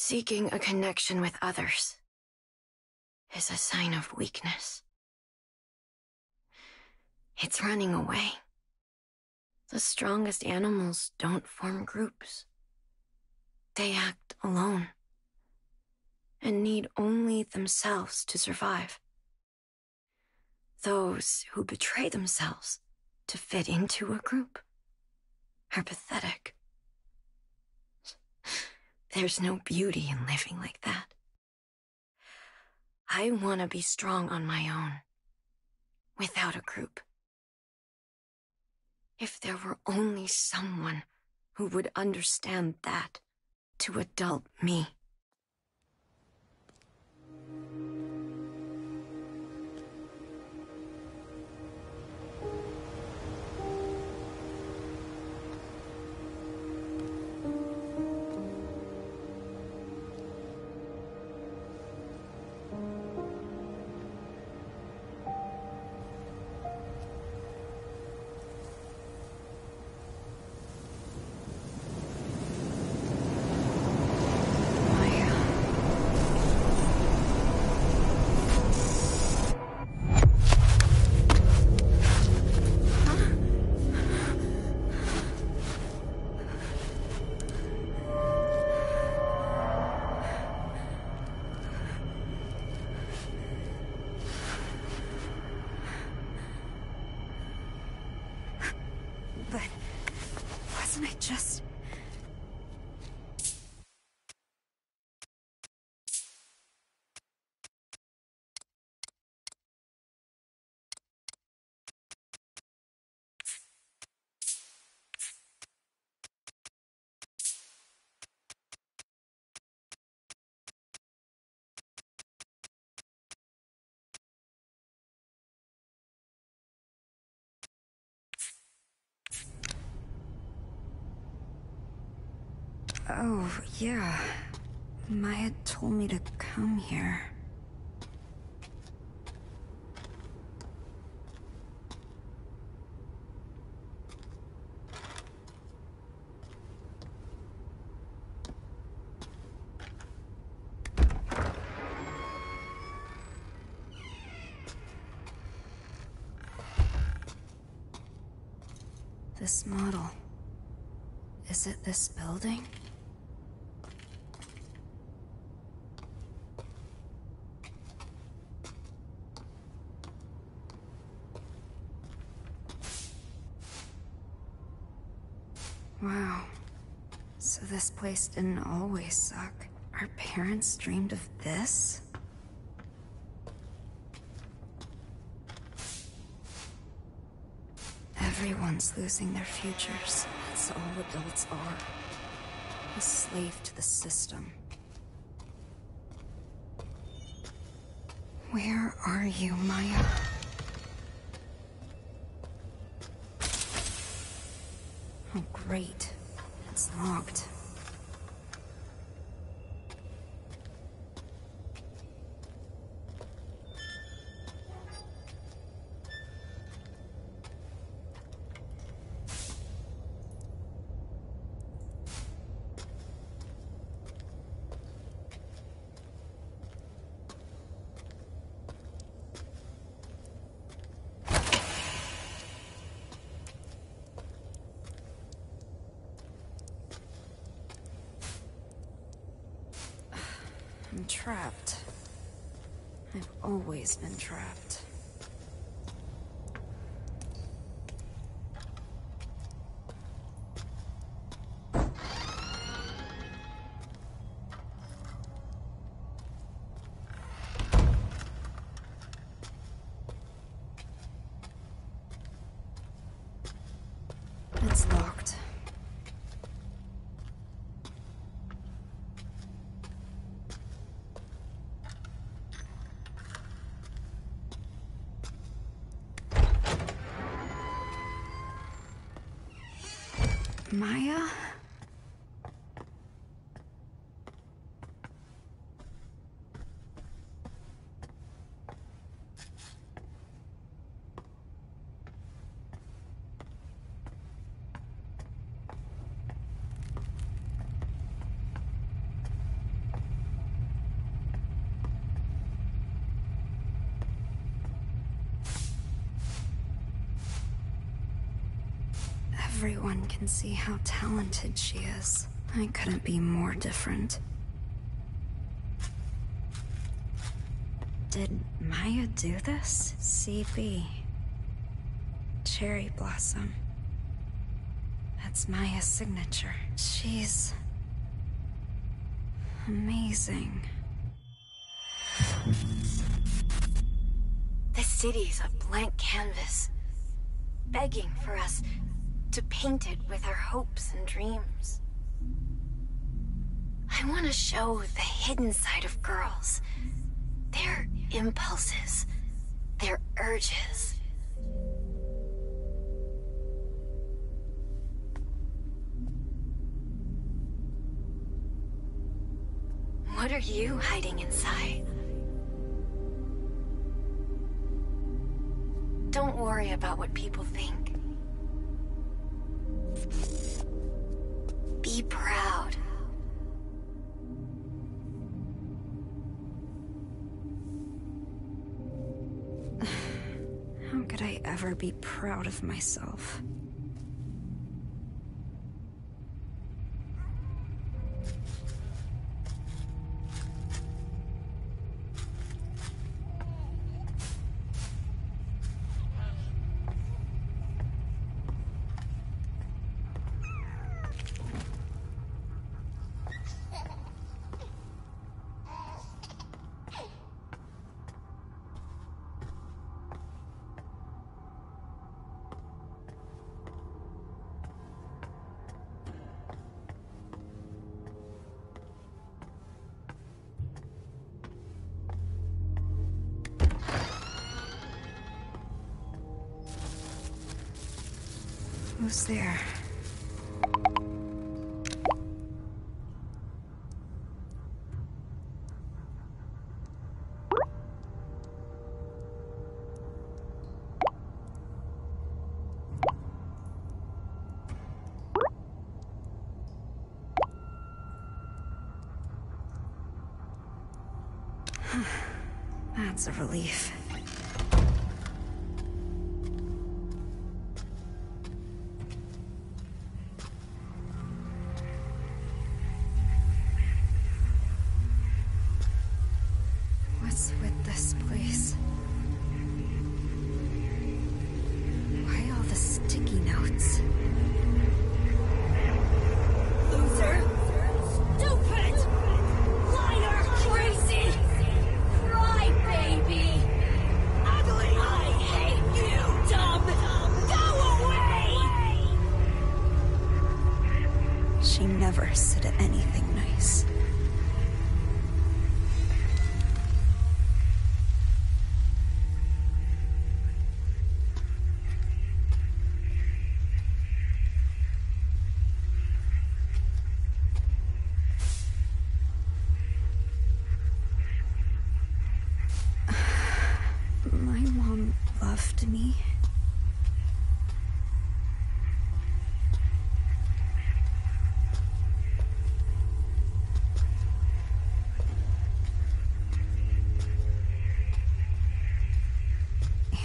Seeking a connection with others is a sign of weakness. It's running away. The strongest animals don't form groups. They act alone and need only themselves to survive. Those who betray themselves to fit into a group are pathetic. There's no beauty in living like that. I want to be strong on my own, without a group. If there were only someone who would understand that to adult me. Oh, yeah. Maya told me to come here. This model. Is it this building? Wow. So this place didn't always suck. Our parents dreamed of this? Everyone's losing their futures. That's all adults are. A slave to the system. Where are you, Maya? Oh, great. It's locked. I'm trapped. I've always been trapped. It's locked. Maya? Everyone can see how talented she is. I couldn't be more different. Did Maya do this? CB. Cherry Blossom. That's Maya's signature. She's... amazing. This city's a blank canvas, begging for us to paint it with our hopes and dreams. I want to show the hidden side of girls. Their impulses, their urges. What are you hiding inside? Don't worry about what people think. Be proud. How could I ever be proud of myself? Who's there? That's a relief. Me.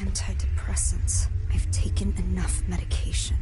Antidepressants. I've taken enough medication.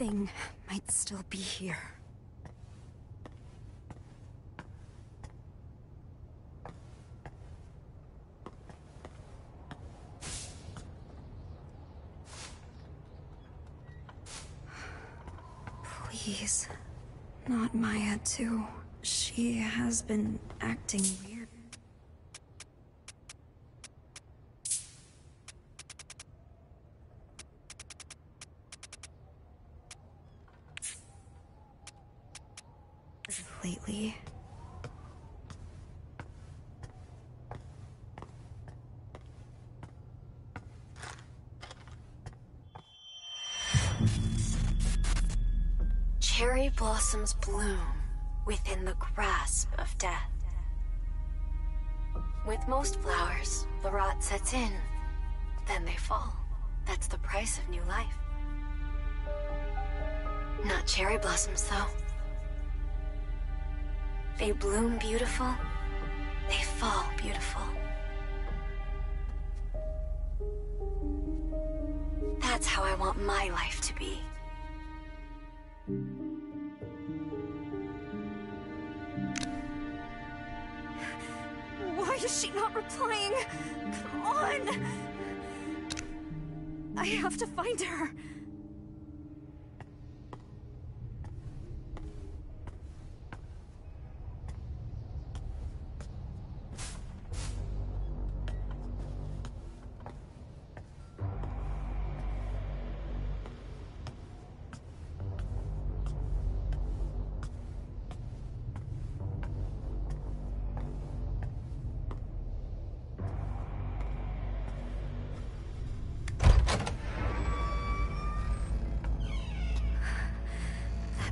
thing might still be here. Please, not Maya too. She has been acting weird. Lately. Cherry blossoms bloom within the grasp of death. With most flowers, the rot sets in, then they fall. That's the price of new life. Not cherry blossoms, though. They bloom beautiful, they fall beautiful. That's how I want my life to be. Why is she not replying? Come on! I have to find her.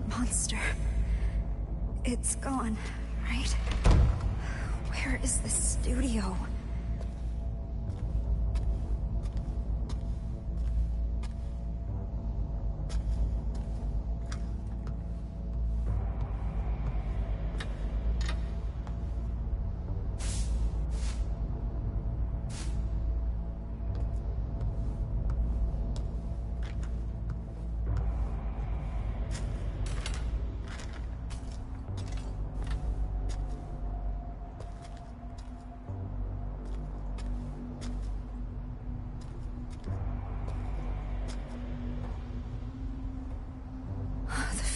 Monster. It's gone, right? Where is the studio?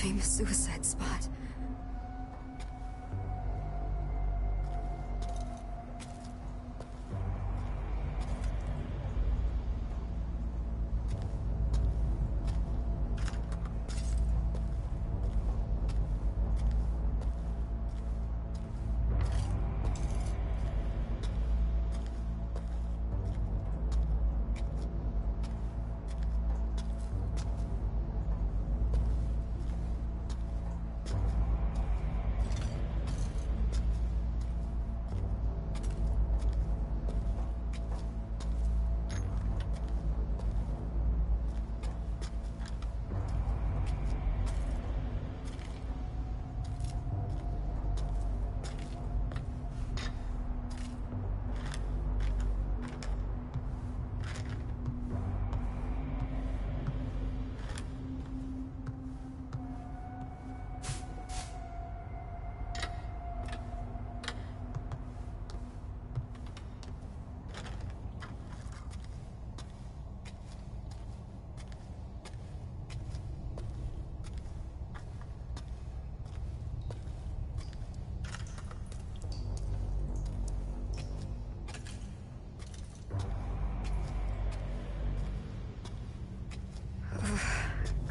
Famous suicide spot.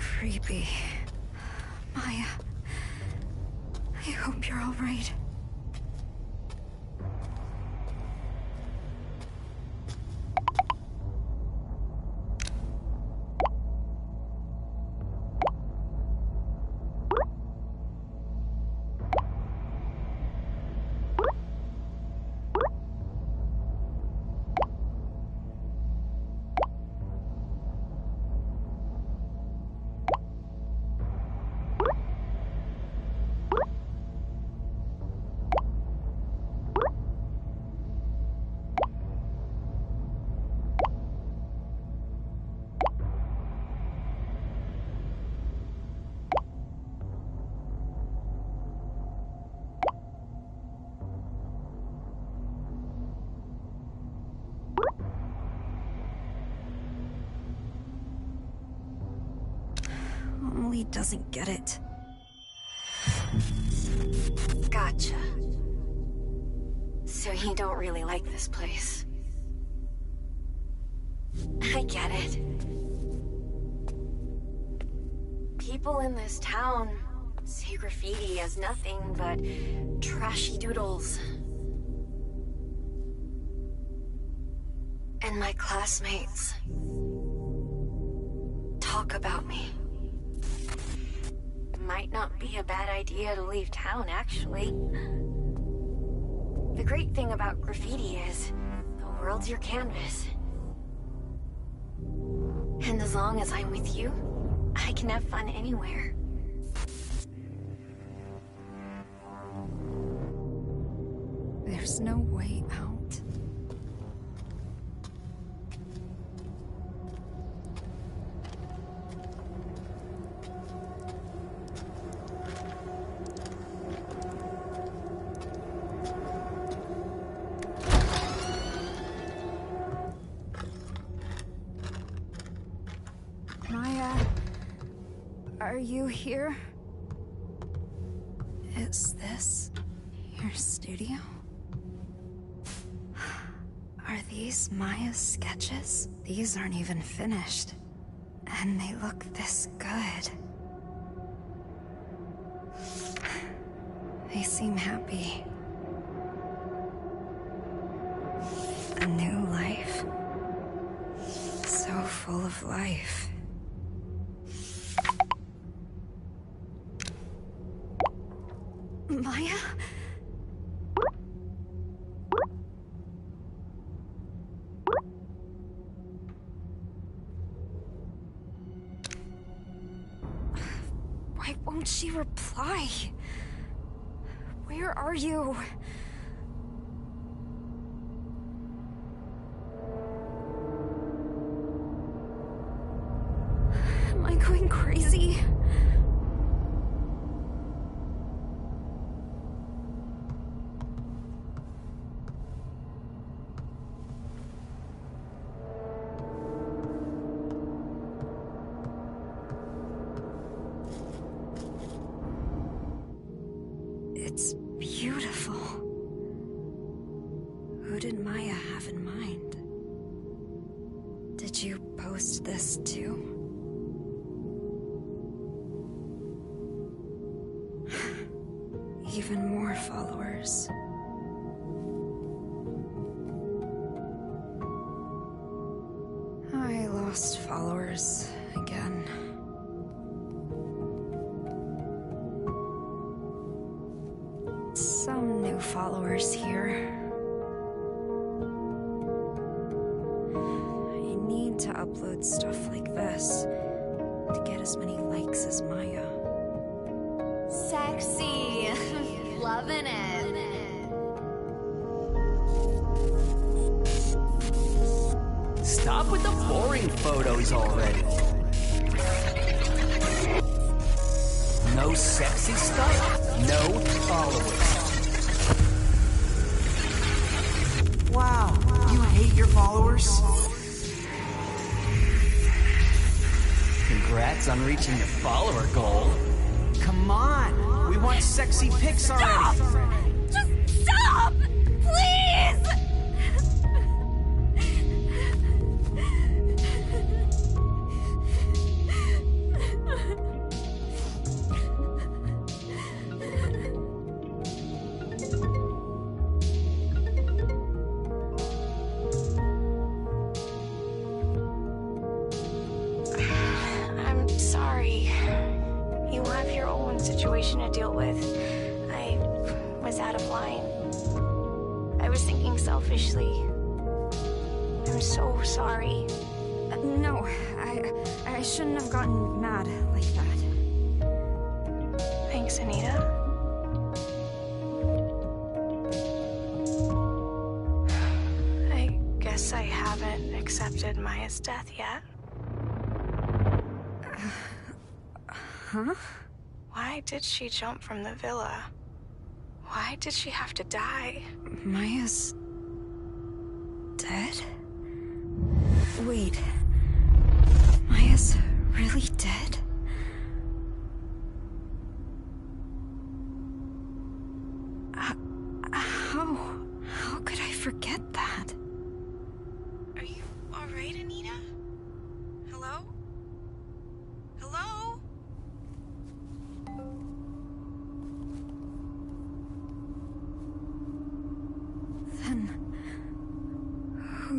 Creepy. Maya, I hope you're all right. really doesn't get it. Gotcha. So you don't really like this place. I get it. People in this town see graffiti as nothing but trashy doodles. And my classmates talk about me. Might not be a bad idea to leave town, actually. The great thing about graffiti is the world's your canvas. And as long as I'm with you, I can have fun anywhere. There's no way out. Are you here? Is this your studio? Are these Maya's sketches? These aren't even finished, and they look this good. They seem happy. A new life. So full of life. Maya? Why won't she reply? Where are you? Am I going crazy? It's beautiful. Who did Maya have in mind? Did you post this too? Even more followers. I lost followers again. Some new followers here. I need to upload stuff like this to get as many likes as Maya. Sexy. Loving it. Stop with the boring photos already. No sexy stuff, no followers. Wow, you hate your followers? Congrats on reaching your follower goal. Come on, we want sexy pics already. Stop! Just stop! Please! Situation to deal with. I was out of line. I was thinking selfishly. I'm so sorry. No, I shouldn't have gotten mad like that. Thanks, Anita. I guess I haven't accepted Maya's death yet. Huh? Why did she jump from the villa? Why did she have to die? Maya's dead? Wait. Maya's really dead?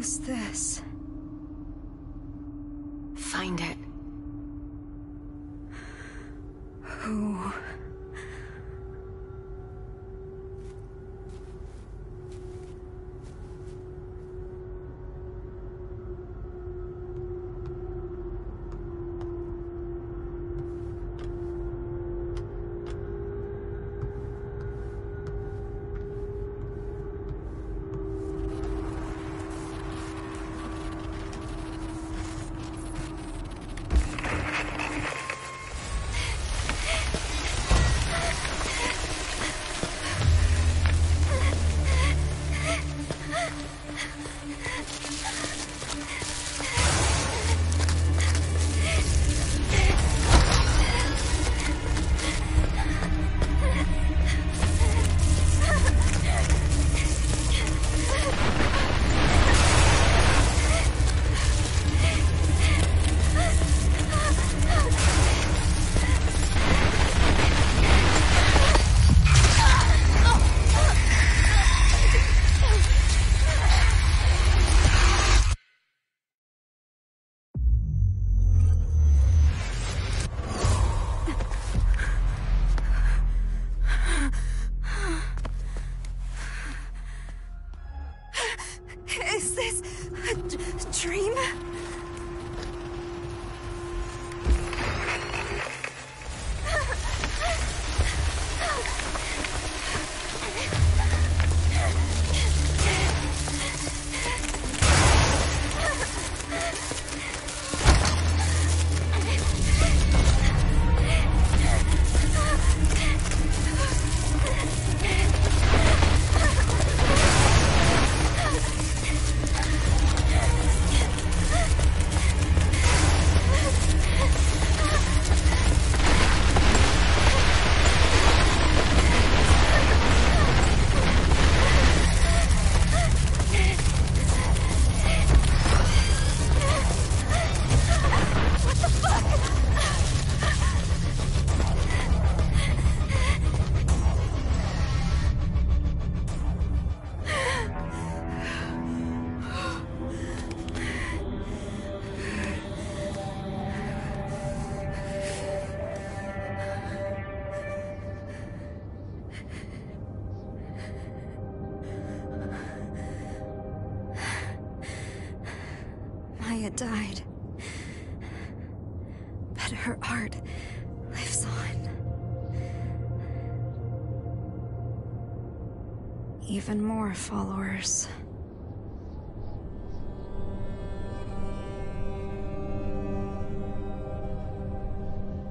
Who's this? Find it. Who? Maya died, but her art lives on. Even more followers.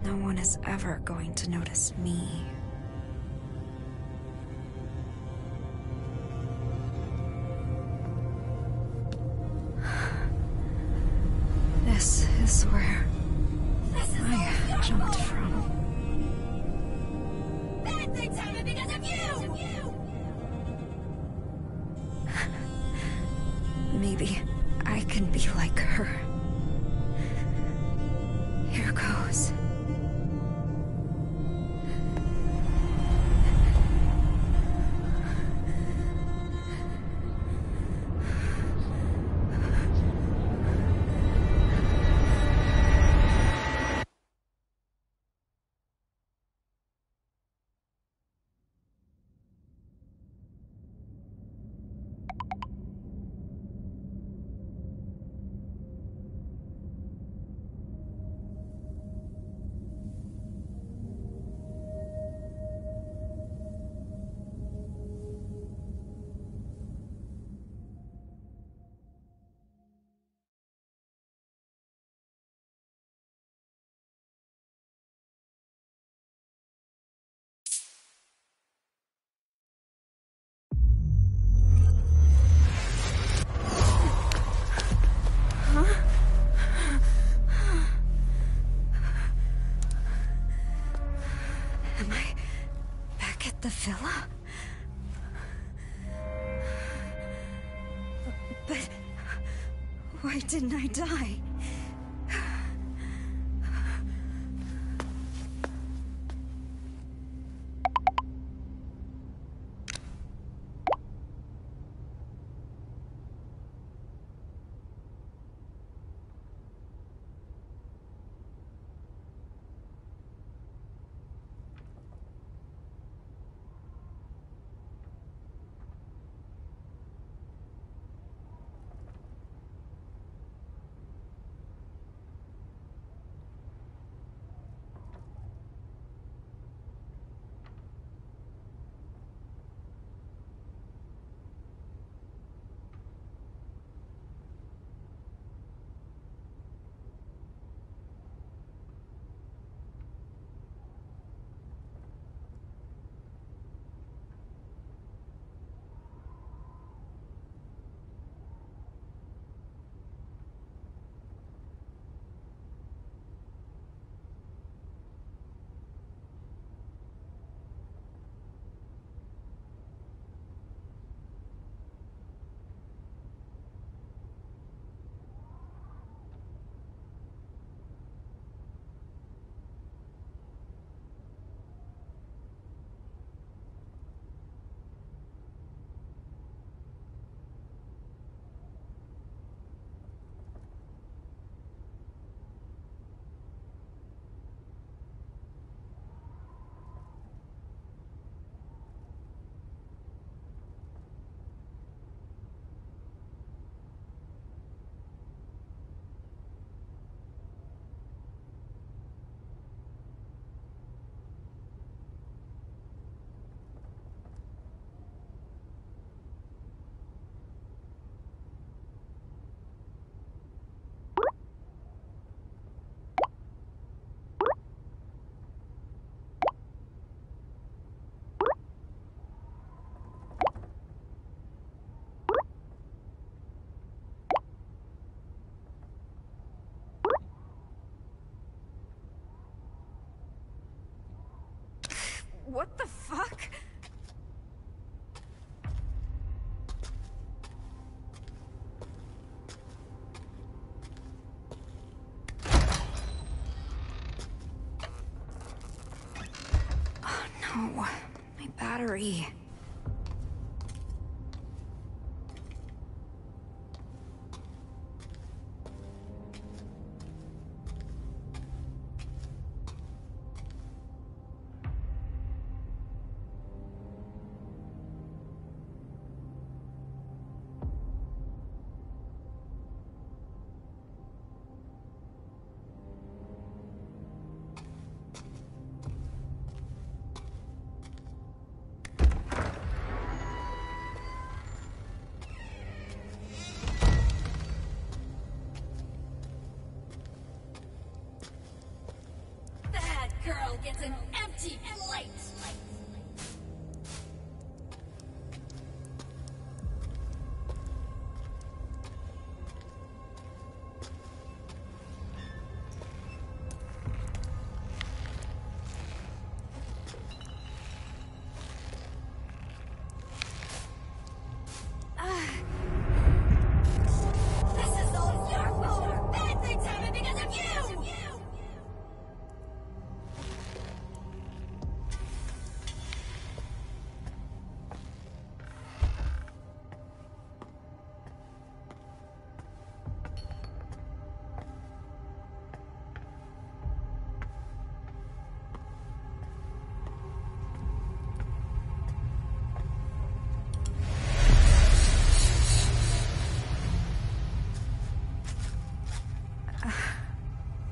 No one is ever going to notice me. Maybe I can be like her. Here goes. The villa? But why didn't I die? What the fuck? Oh no, my battery. It's an empty plate.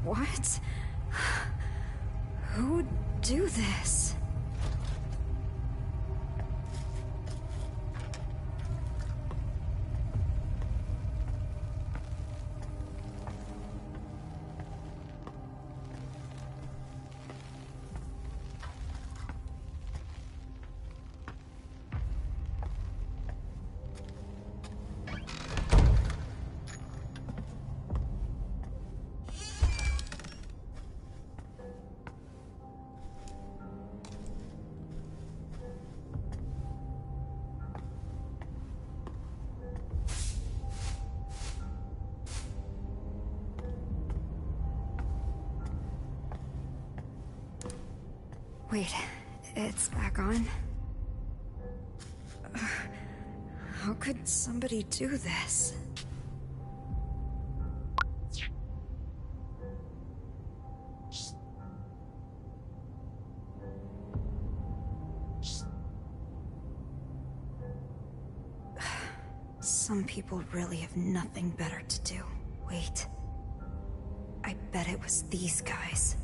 What? Who would do this? Wait, it's back on? How could somebody do this? Some people really have nothing better to do. Wait. I bet it was these guys.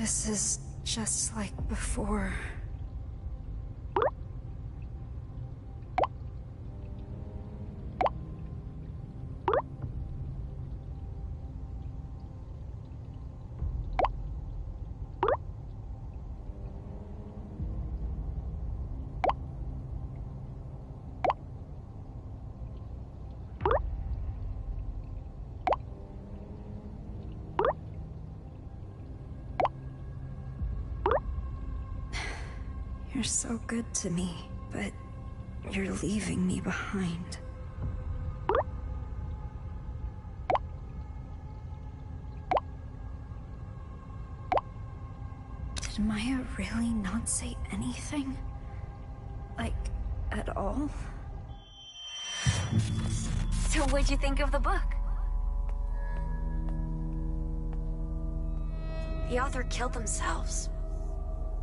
This is just like before. You're so good to me, but you're leaving me behind. Did Maya really not say anything? Like, at all? So what'd you think of the book? The author killed themselves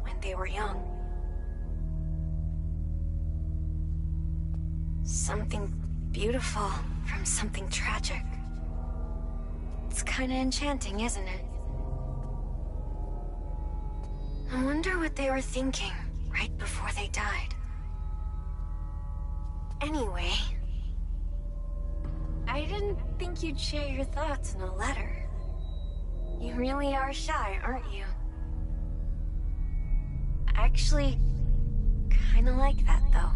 when they were young. Something beautiful from something tragic. It's kinda enchanting, isn't it? I wonder what they were thinking right before they died. Anyway, I didn't think you'd share your thoughts in a letter. You really are shy, aren't you? Actually, kinda like that, though.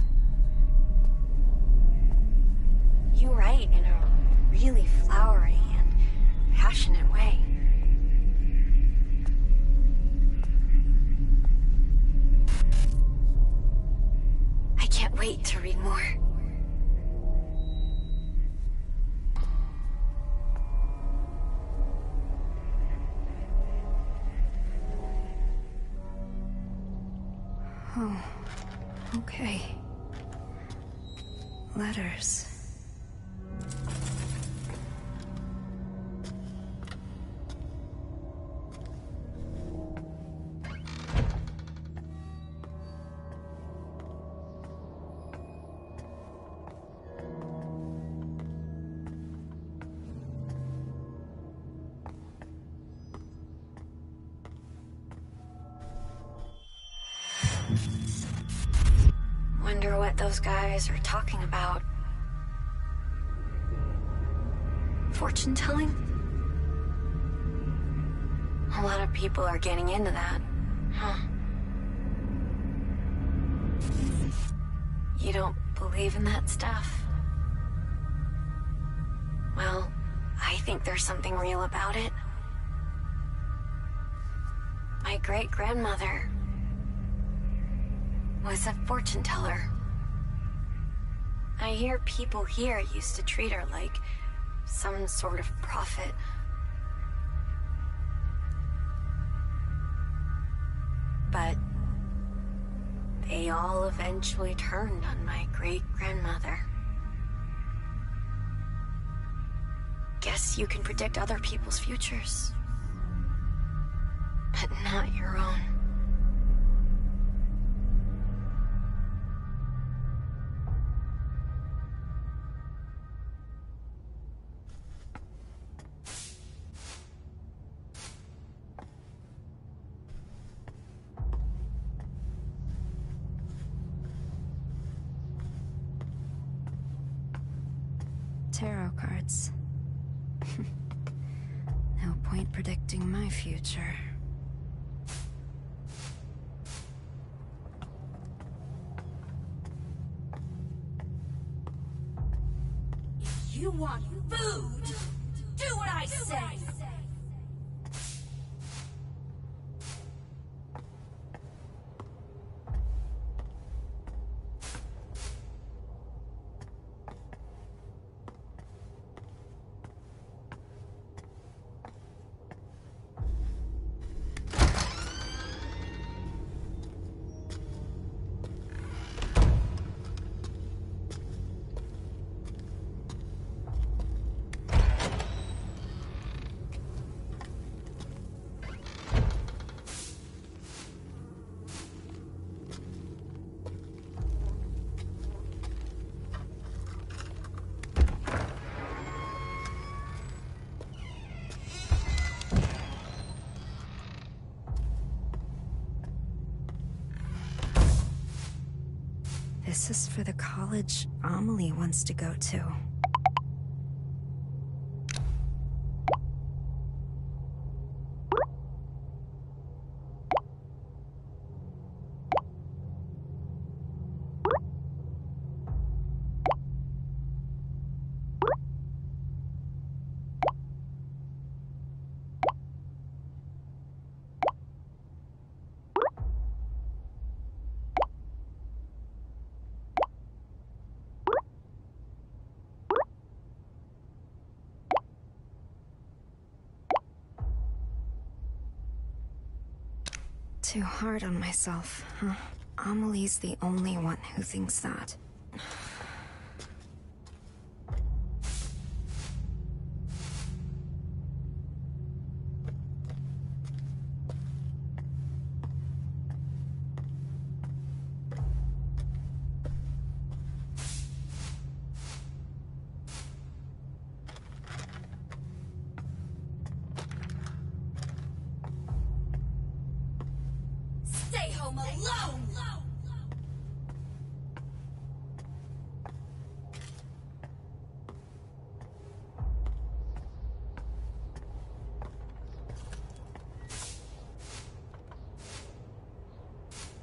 You write in a really flowery and passionate way. I can't wait to read more. Oh, okay. Letters. Those guys are talking about fortune telling. A lot of people are getting into that, huh? You don't believe in that stuff? Well, I think there's something real about it. My great-grandmother was a fortune teller. I hear people here used to treat her like some sort of prophet. But they all eventually turned on my great-grandmother. Guess you can predict other people's futures, but not your own. Tarot cards. No point predicting my future. If you want food, do what I say! This is for the college Amelie wants to go to. Too hard on myself, huh? Amelie's the only one who thinks that.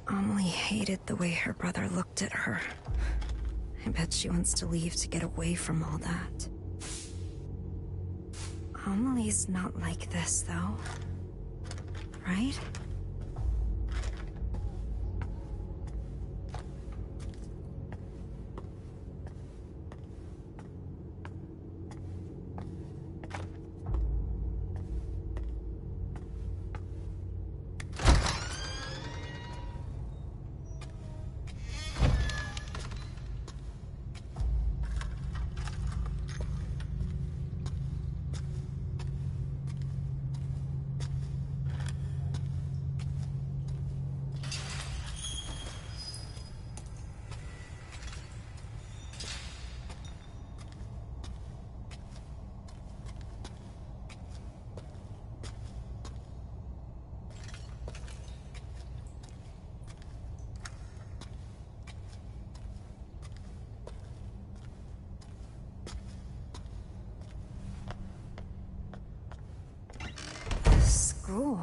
Amelie hated the way her brother looked at her. I bet she wants to leave to get away from all that. Amelie's not like this, though. Right? Cool.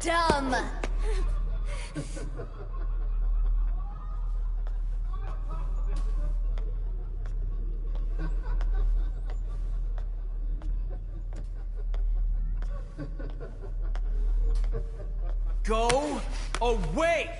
Dumb! Go away!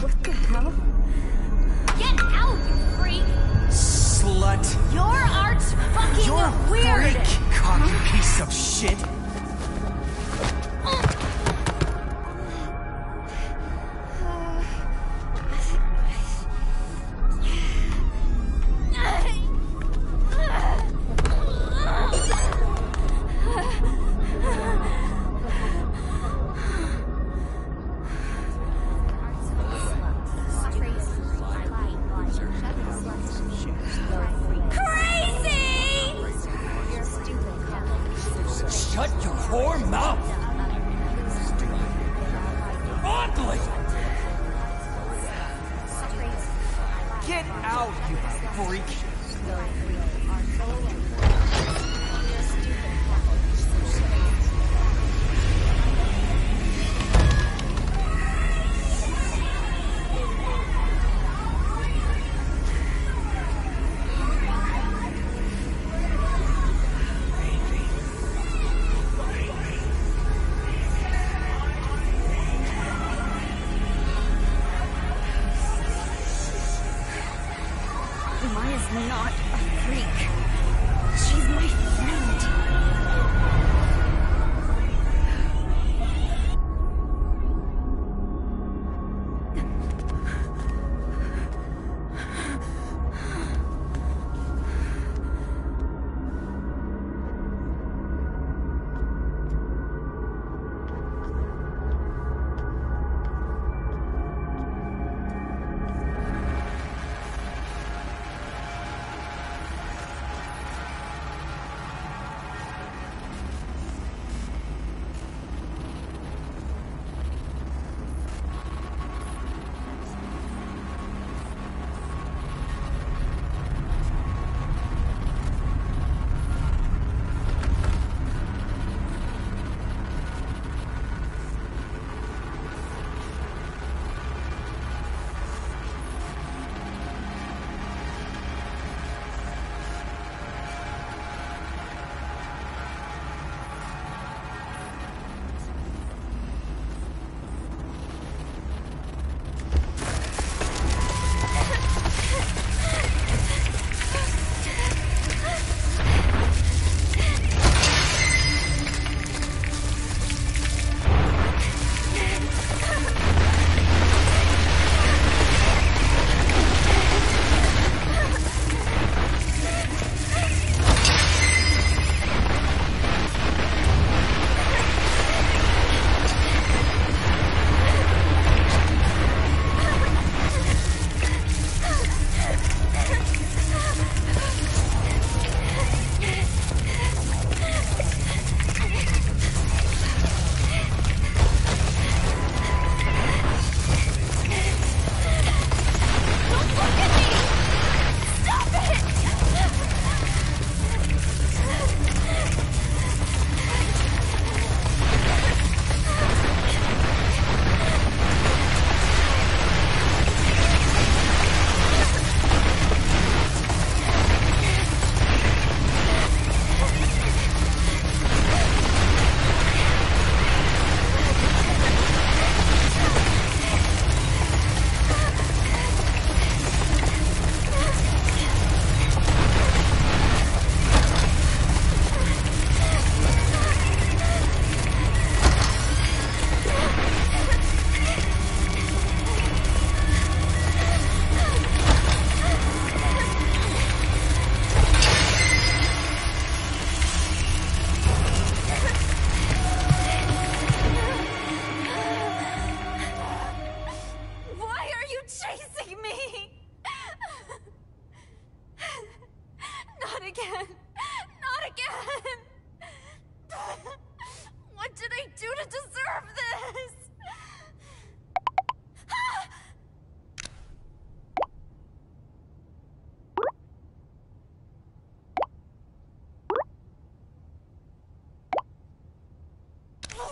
What the hell? Get out, you freak! Slut! You're arch fucking weird! You're a freak, cocky piece of shit! Shut your whore mouth! out, you freak!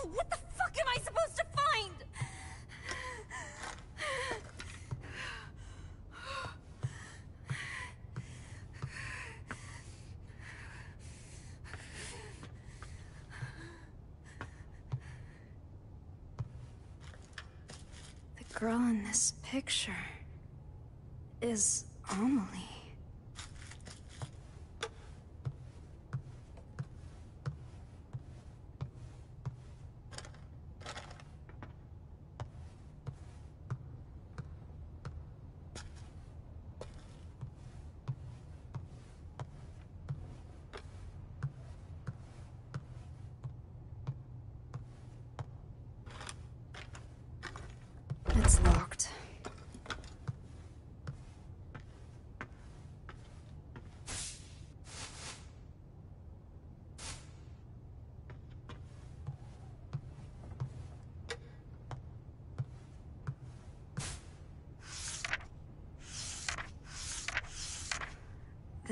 What the fuck am I supposed to find? The girl in this picture is Amelie. It's locked.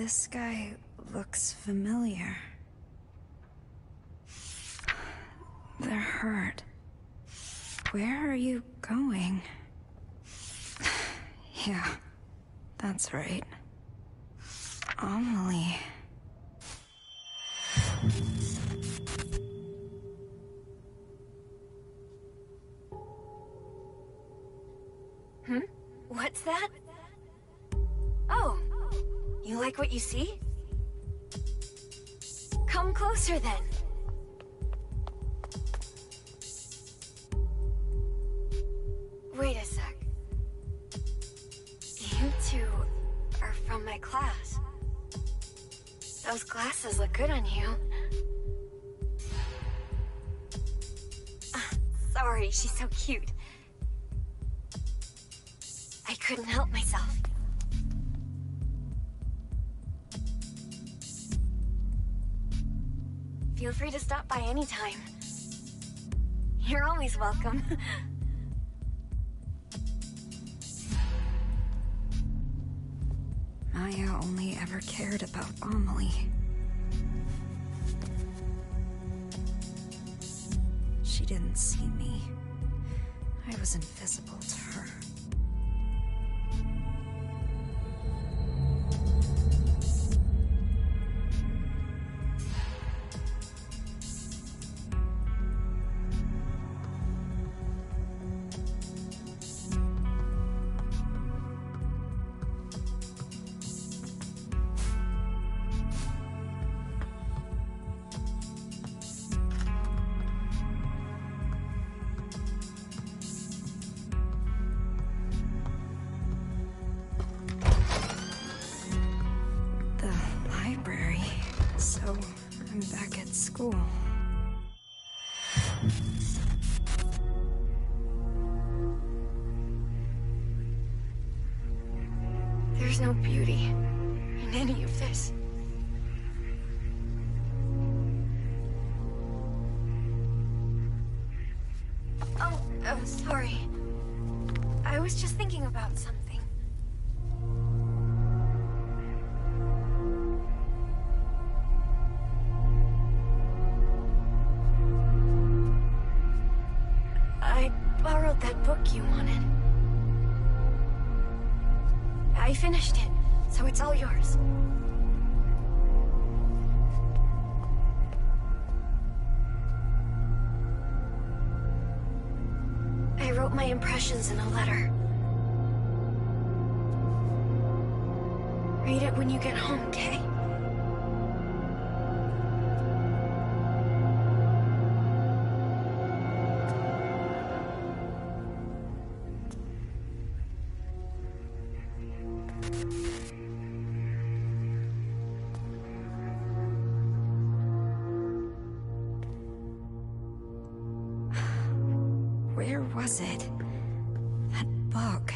This guy looks familiar. They're hurt. Where are you going? Yeah, that's right. Amelie. Hmm? What's that? Oh, you like what you see? Come closer then. Wait a sec. You two are from my class. Those glasses look good on you. Sorry, she's so cute. I couldn't help myself. Feel free to stop by anytime. You're always welcome. Maya only ever cared about Amelie. She didn't see me. I was invisible to her. So, I'm back at school. There's no beauty in any of this. Oh, sorry. I was just thinking about something. You wanted. I finished it, so it's all yours. I wrote my impressions in a letter. Read it when you get home, okay? Where was it? That book.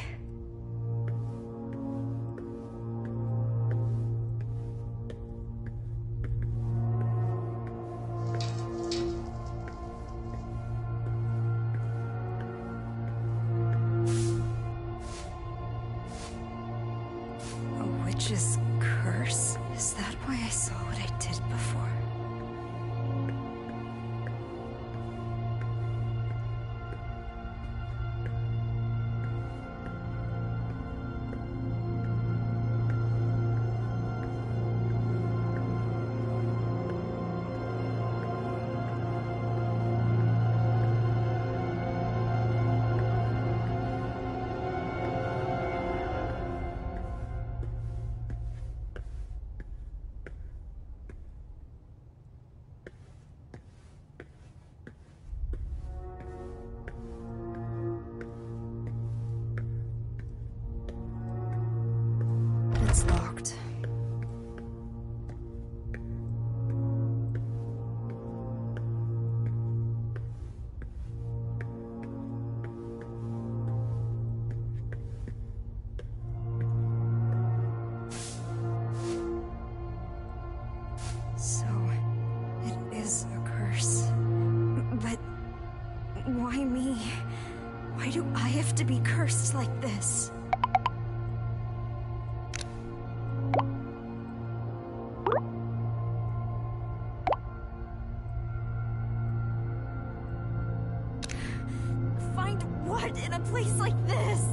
A witch's curse? Is that why I saw what I did before? It's locked. So, it is a curse. But why me? Why do I have to be cursed like this? place like this.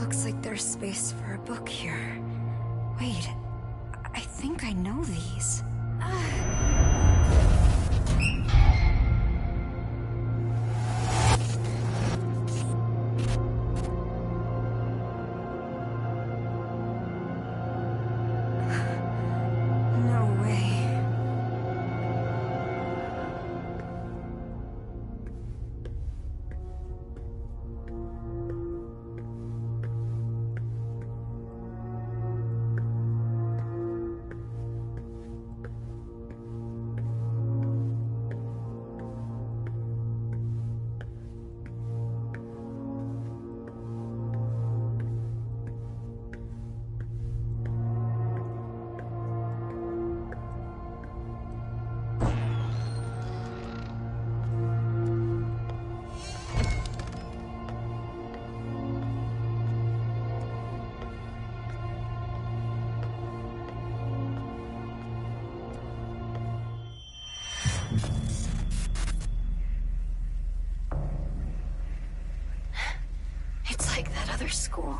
Looks like there's space for a book here. Wait, I think I know these. School.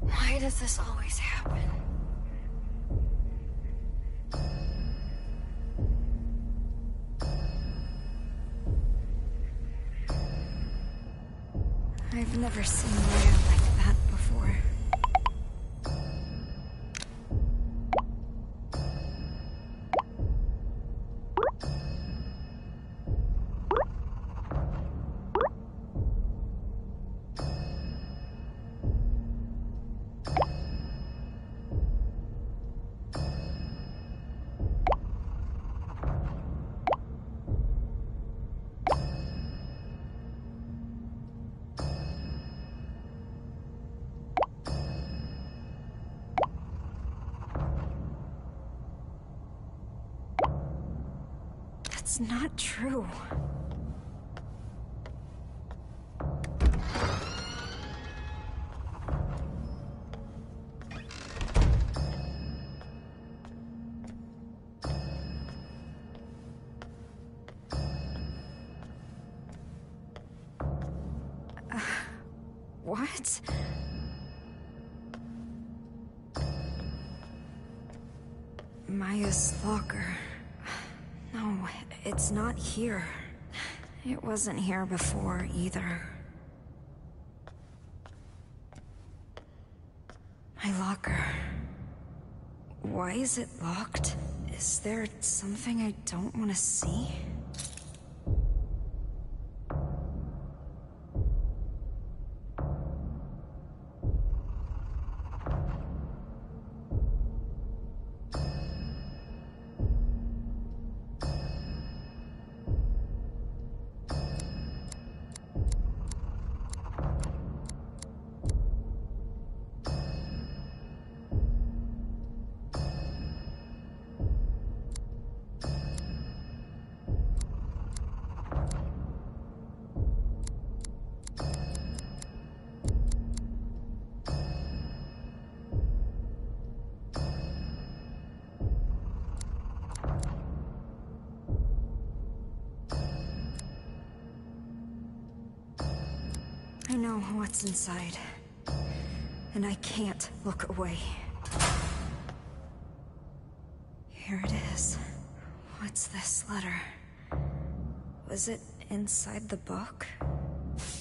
Why does this always happen? I've never seen Maya like that before. It's not true. What? Maya's locker. No, it's not here. It wasn't here before, either. My locker. Why is it locked? Is there something I don't want to see? I know what's inside, and I can't look away. Here it is. What's this letter? Was it inside the book?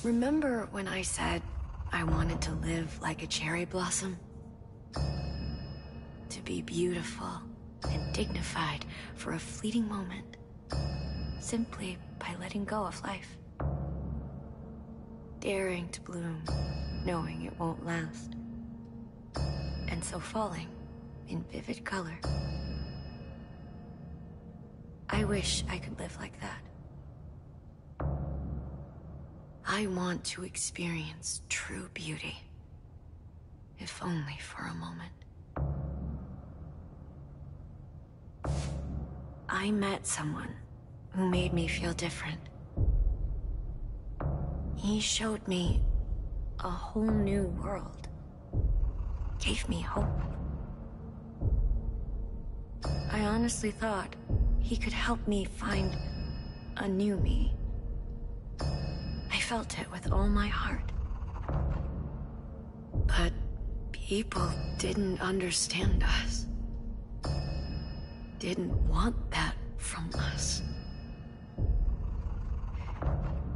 Remember when I said I wanted to live like a cherry blossom? To be beautiful and dignified for a fleeting moment, simply by letting go of life. Daring to bloom, knowing it won't last. And so falling in vivid color. I wish I could live like that. I want to experience true beauty, if only for a moment. I met someone who made me feel different. He showed me a whole new world, gave me hope. I honestly thought he could help me find a new me. I felt it with all my heart. But people didn't understand us, didn't want that from us.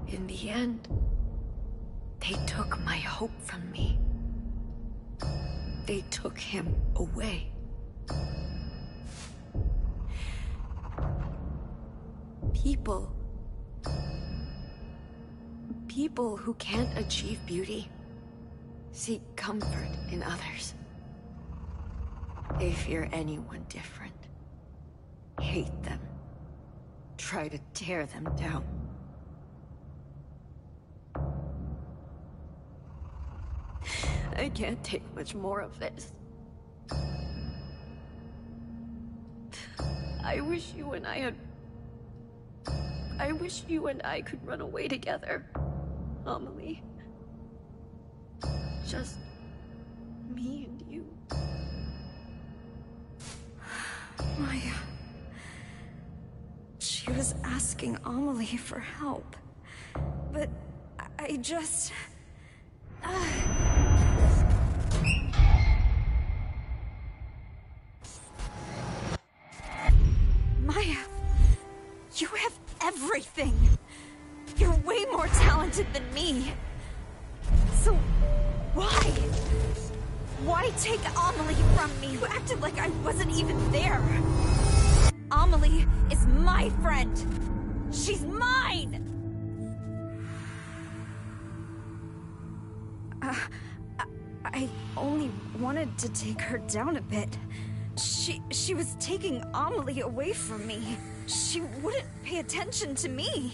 In the end, they took my hope from me. They took him away. People who can't achieve beauty seek comfort in others. They fear anyone different, hate them, try to tear them down. I can't take much more of this. I wish you and I could run away together, Amelie. Just me and you. Maya. She was asking Amelie for help, but I just... everything. You're way more talented than me. So why take Amelie from me? You acted like I wasn't even there. Amelie is my friend. She's mine. I only wanted to take her down a bit. She was taking Amelie away from me. She wouldn't pay attention to me.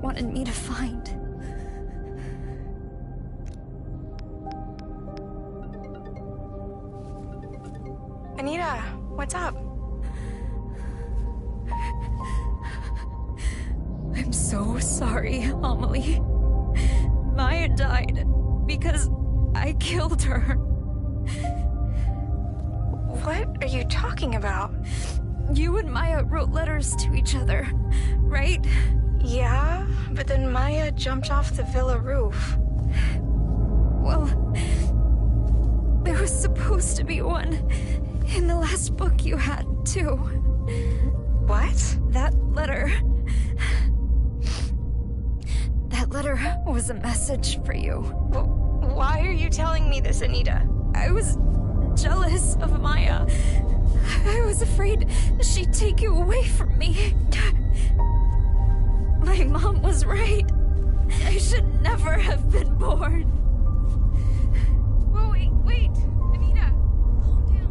wanted me to find. Anita, what's up? I'm so sorry, Amelie. Maya died because I killed her. What are you talking about? You and Maya wrote letters to each other, right? Yeah, but then Maya jumped off the villa roof. Well, there was supposed to be one in the last book you had, too. What? That letter was a message for you. Why are you telling me this, Anita? I was jealous of Maya. I was afraid she'd take you away from me. My mom was right. I should never have been born. Whoa, wait, Anita, calm down.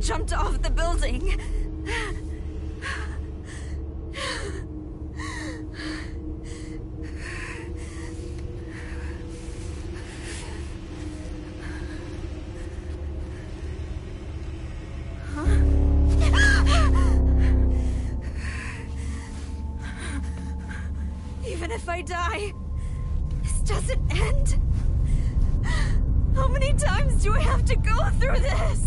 Jumped off the building. Even if I die, this doesn't end. How many times do I have to go through this?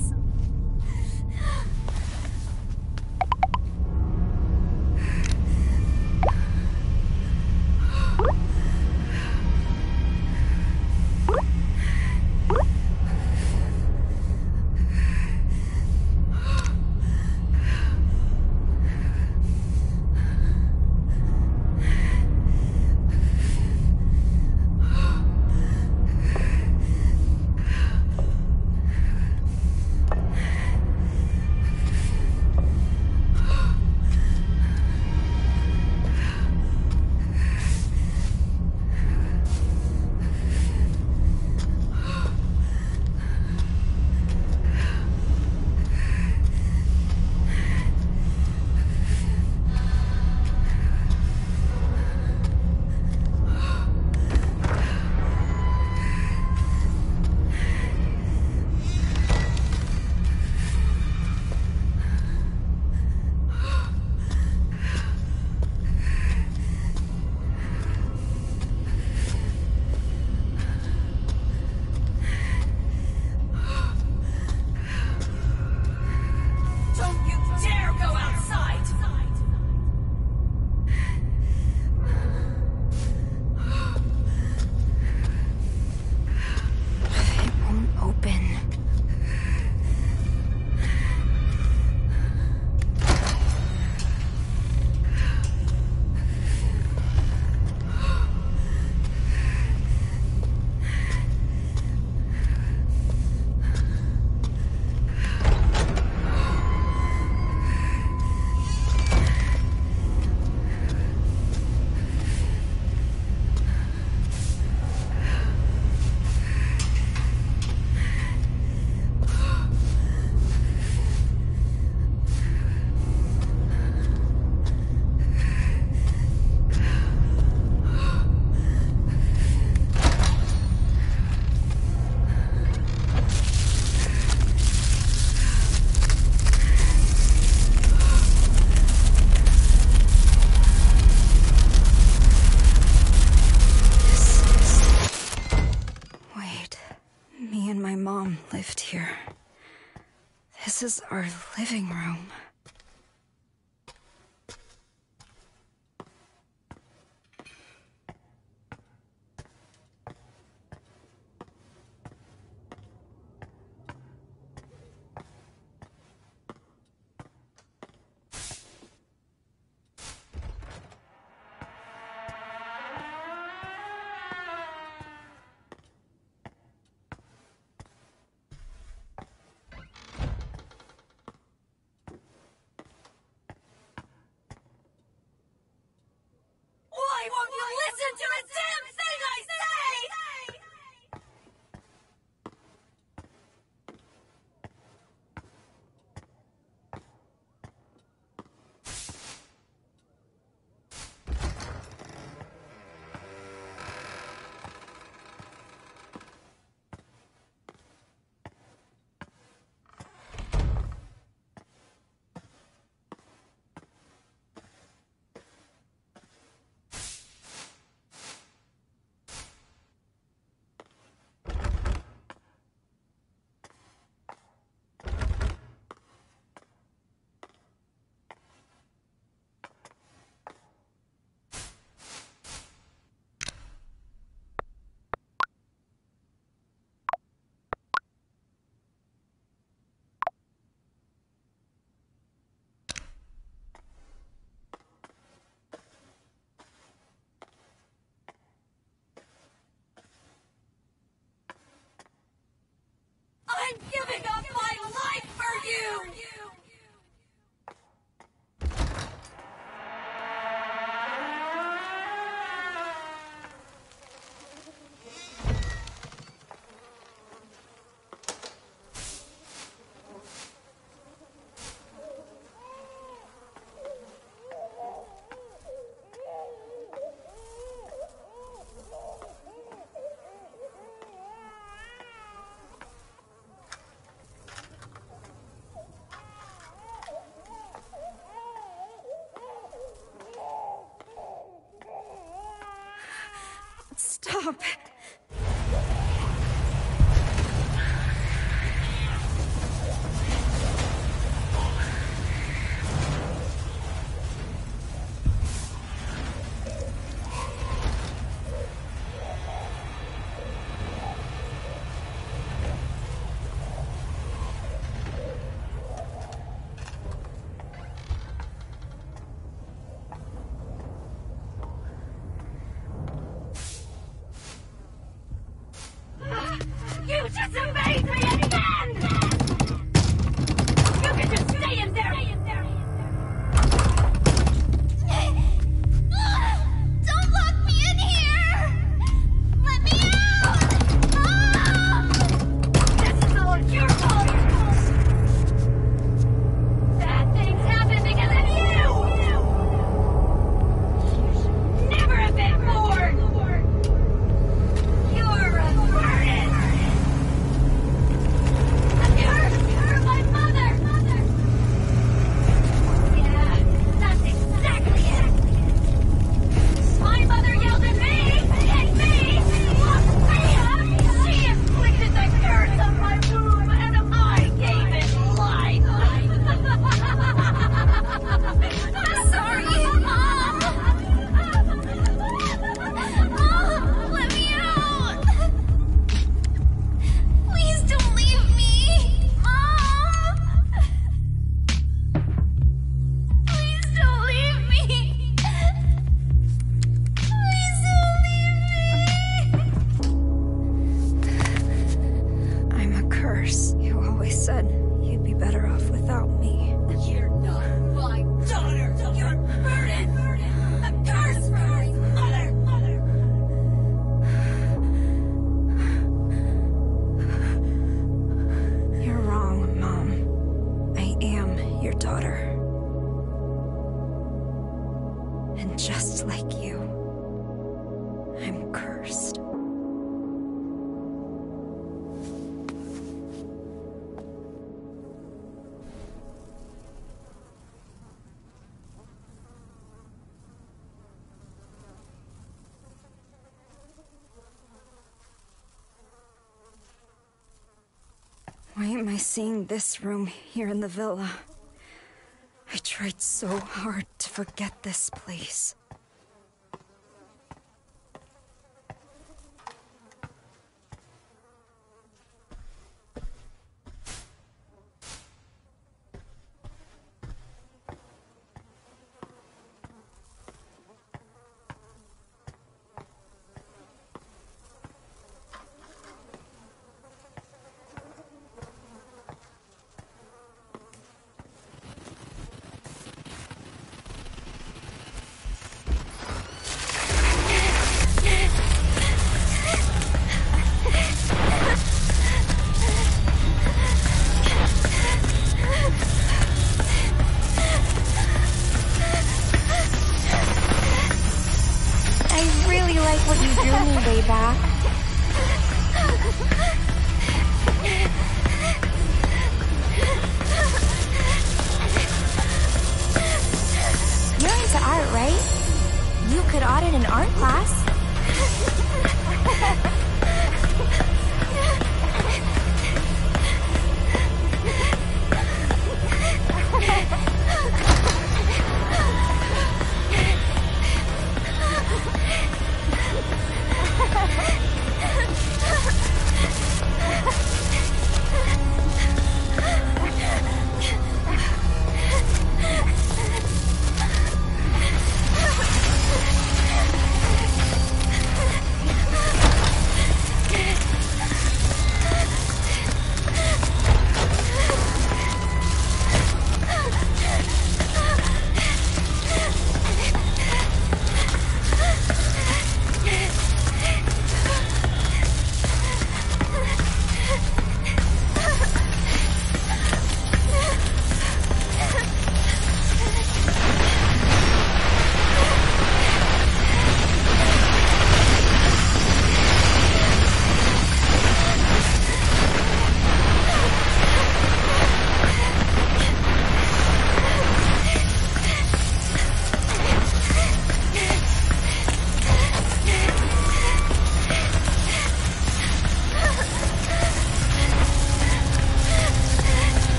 Here. This is our living room. you listen to a damn thing I I'm giving up my life for you! Stop. Why am I seeing this room here in the villa? I tried so hard to forget this place. what you drew me way back. You're into art, right? You could audit an art class.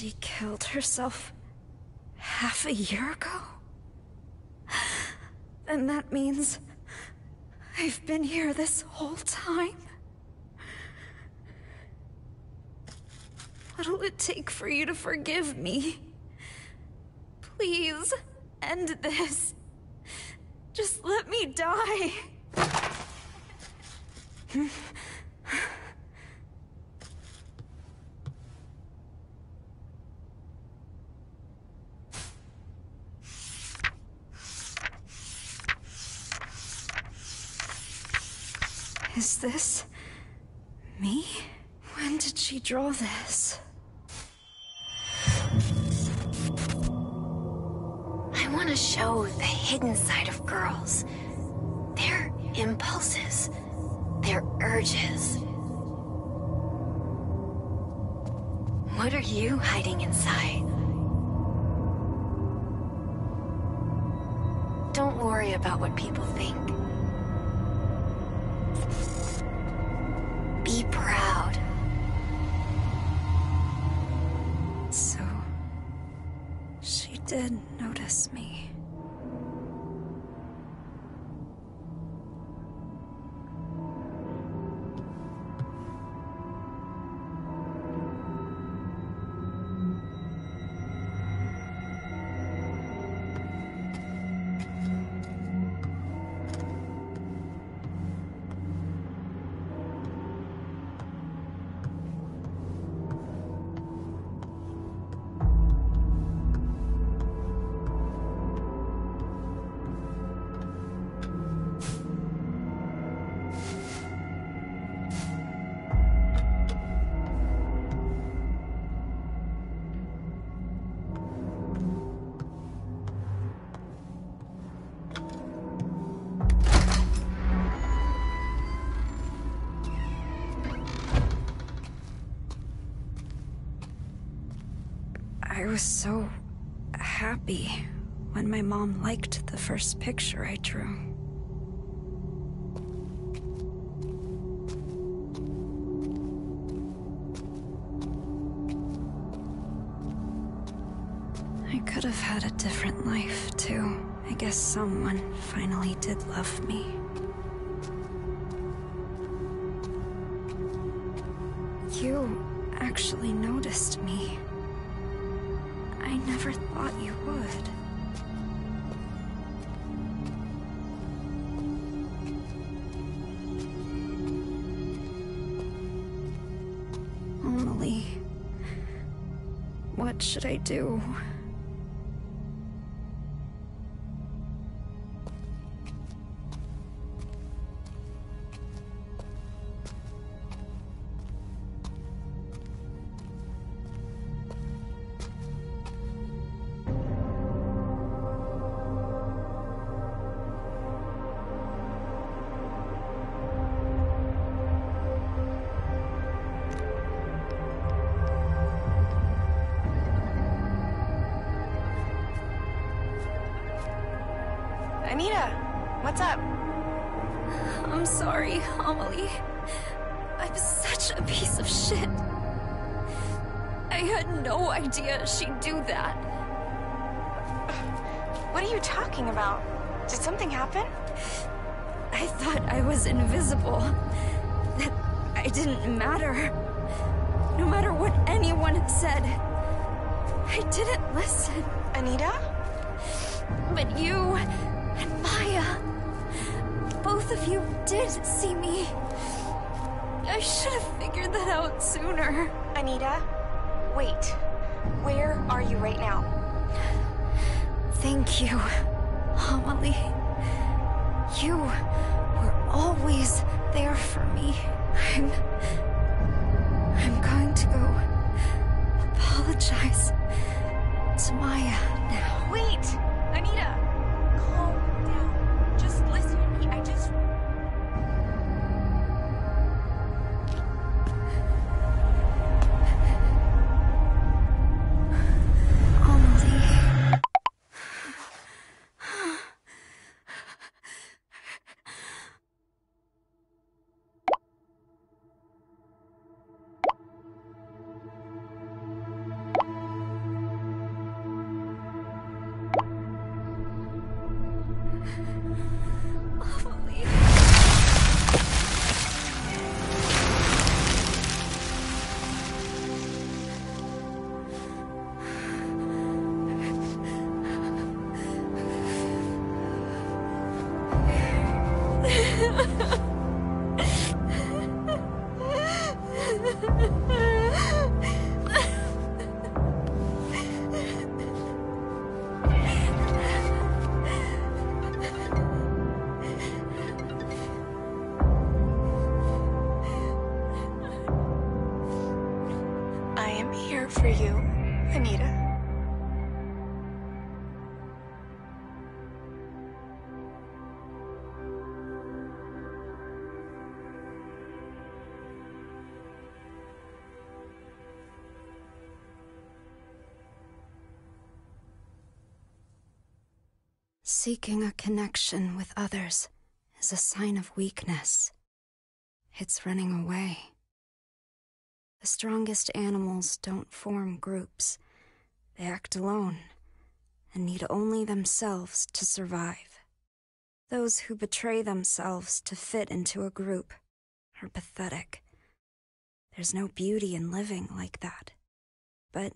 She killed herself half a year ago? Then that means I've been here this whole time? What'll it take for you to forgive me? Please, end this. Just let me die. Is this me? When did she draw this? I want to show the hidden side of girls. Their impulses, their urges. What are you hiding inside? Don't worry about what people think. Be proud. So, she did notice me. I was so happy when my mom liked the first picture I drew. I could have had a different life, too. I guess someone finally did love me. You actually noticed me. I never thought you would. Amelie, what should I do? Anita, what's up? I'm sorry, Amelie. I'm such a piece of shit. I had no idea she'd do that. What are you talking about? Did something happen? I thought I was invisible. That I didn't matter. No matter what anyone said, I didn't listen. Anita? But you... and Maya, both of you did see me. I should have figured that out sooner. Anita, wait. Where are you right now? Thank you, Amelie. You were always there for me. I'm going to go apologize to Maya now. Wait, Anita. Anita. Seeking a connection with others is a sign of weakness. It's running away. The strongest animals don't form groups. They act alone and need only themselves to survive. Those who betray themselves to fit into a group are pathetic. There's no beauty in living like that. But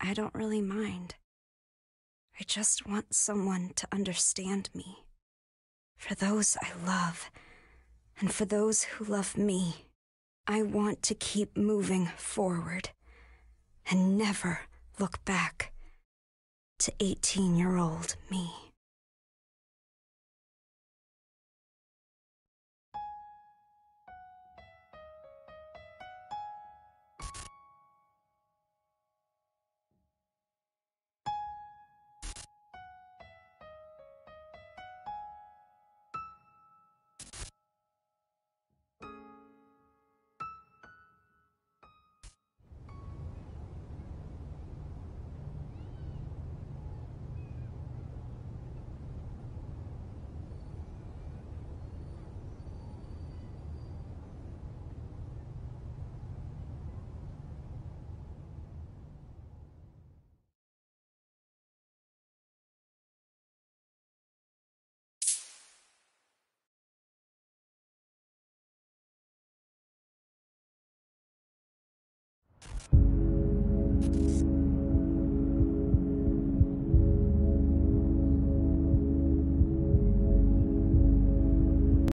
I don't really mind. I just want someone to understand me. For those I love, and for those who love me, I want to keep moving forward and never look back to 18-year-old me.